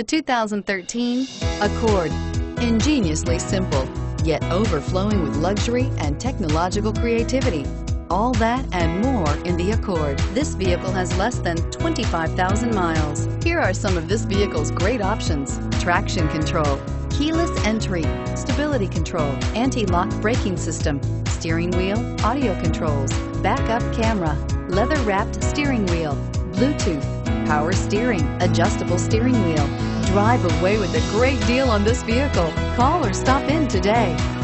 The 2013 Accord. Ingeniously simple, yet overflowing with luxury and technological creativity. All that and more in the Accord. This vehicle has less than 25,000 miles. Here are some of this vehicle's great options: traction control, keyless entry, stability control, anti-lock braking system, steering wheel audio controls, backup camera, leather-wrapped steering wheel, Bluetooth, power steering, adjustable steering wheel. Drive away with a great deal on this vehicle. Call or stop in today.